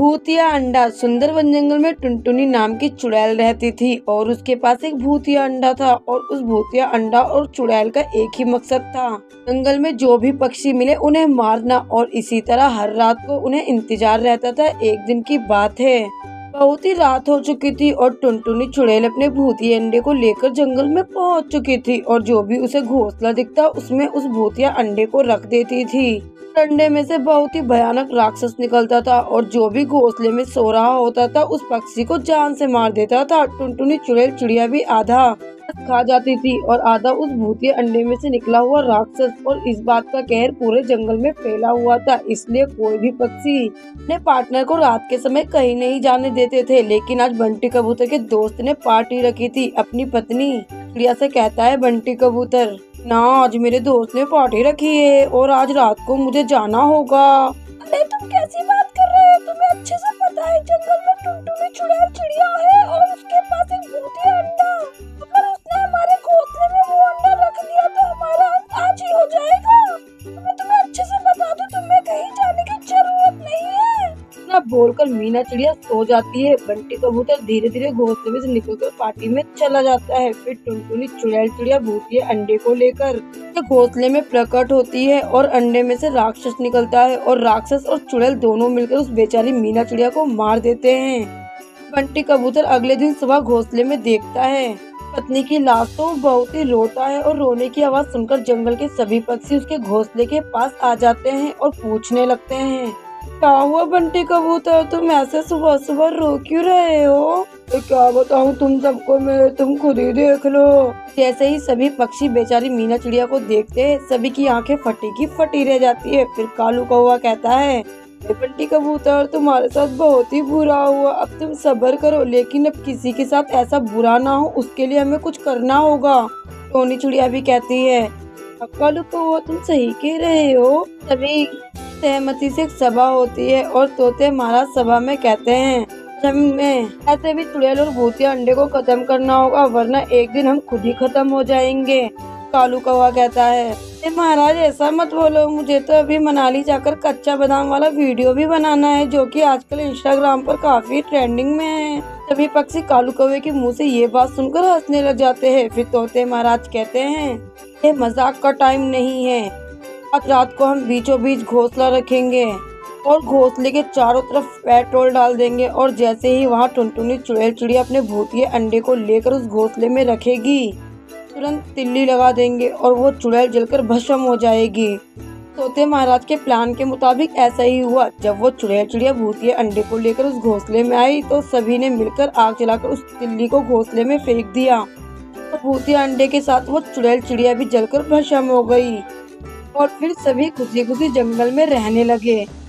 भूतिया अंडा। सुंदरवन जंगल में टुनटुनी नाम की चुड़ैल रहती थी और उसके पास एक भूतिया अंडा था और उस भूतिया अंडा और चुड़ैल का एक ही मकसद था, जंगल में जो भी पक्षी मिले उन्हें मारना। और इसी तरह हर रात को उन्हें इंतजार रहता था। एक दिन की बात है, बहुत ही रात हो चुकी थी और टुनटुनी चुड़ैल अपने भूतिया अंडे को लेकर जंगल में पहुंच चुकी थी और जो भी उसे घोंसला दिखता उसमें उस भूतिया अंडे को रख देती थी। अंडे में से बहुत ही भयानक राक्षस निकलता था और जो भी घोंसले में सो रहा होता था उस पक्षी को जान से मार देता था। टुनटुनी चुड़ैल चिड़िया भी आधा खा जाती थी और आधा उस भूतिया अंडे में से निकला हुआ राक्षस। और इस बात का कहर पूरे जंगल में फैला हुआ था, इसलिए कोई भी पक्षी अपने पार्टनर को रात के समय कहीं नहीं जाने देते थे। लेकिन आज बंटी कबूतर के दोस्त ने पार्टी रखी थी। अपनी पत्नी चिड़िया से कहता है, बंटी कबूतर ना, आज मेरे दोस्त ने पार्टी रखी है और आज रात को मुझे जाना होगा। अरे तुम कैसी बात कर रहे हो, तुम्हें अच्छे से पता है जंगल में टुनटुनी चुड़ैल चिड़िया है और उसके पास एक भूतिया अंडा, अगर उसने हमारे घोंसले में वो अंडा रख दिया तो हमारा अंत आज ही हो जाएगा। मैं तुम्हें अच्छे से बता दूं, तुम्हें कहीं जाने की जरूरत नहीं है। इतना बोलकर मीना चिड़िया सो जाती है। बंटी कबूतर धीरे धीरे घोंसले में से निकलकर पार्टी में चला जाता है। फिर टुनटुनी चुड़ैल चिड़िया भूतिया अंडे को लेकर घोंसले में प्रकट होती है और अंडे में से राक्षस निकलता है और राक्षस और चुड़ैल दोनों मिलकर उस बेचारी मीना चिड़िया को मार देते हैं। बंटी कबूतर अगले दिन सुबह घोंसले में देखता है पत्नी की लाश, तो बहुत ही रोता है और रोने की आवाज सुनकर जंगल के सभी पक्षी उसके घोंसले के पास आ जाते हैं और पूछने लगते हैं, क्या हुआ बंटी कबूतर, तुम ऐसे सुबह सुबह रो क्यों रहे हो? तो क्या बताऊँ तुम सबको मैं, तुम खुद ही देख लो। जैसे ही सभी पक्षी बेचारी मीना चिड़िया को देखते हैं, सभी की आंखें फटी की फटी रह जाती है। फिर कालू कौवा कहता है, बंटी कबूतर तुम्हारे साथ बहुत ही बुरा हुआ, अब तुम सब्र करो, लेकिन अब किसी के साथ ऐसा बुरा ना हो, उसके लिए हमें कुछ करना होगा। टोनी चिड़िया भी कहती है, कालू कौवा तुम सही कह रहे हो। सभी सहमति से एक सभा होती है और तोते महाराज सभा में कहते हैं, हमें ऐसे भी चुड़ैल और भूतिया अंडे को खत्म करना होगा, वरना एक दिन हम खुद ही खत्म हो जाएंगे। कालू कौवा कहता है, महाराज ऐसा मत बोलो, मुझे तो अभी मनाली जाकर कच्चा बादाम वाला वीडियो भी बनाना है, जो कि आजकल इंस्टाग्राम पर काफी ट्रेंडिंग में है। सभी पक्षी कालू कौवे के मुँह से ये बात सुनकर हंसने लग जाते हैं। फिर तोते महाराज कहते हैं, ये मजाक का टाइम नहीं है, आज रात को हम बीचों बीच घोंसला रखेंगे और घोंसले के चारों तरफ पेट्रोल डाल देंगे और जैसे ही वहाँ टुनटुनी चुड़ैल चिड़िया अपने भूतिया अंडे को लेकर उस घोंसले में रखेगी, तुरंत तिल्ली लगा देंगे और वो चुड़ैल जलकर भस्म हो जाएगी। तोते महाराज के प्लान के मुताबिक ऐसा ही हुआ। जब वो चुड़ैल चिड़िया भूतिया अंडे को लेकर उस घोंसले में आई तो सभी ने मिलकर आग जलाकर उस तिल्ली को घोंसले में फेंक दिया। भूतिया अंडे के साथ वो चुड़ैल चिड़िया भी जलकर भस्म हो गई और फिर सभी खुशी खुशी जंगल में रहने लगे।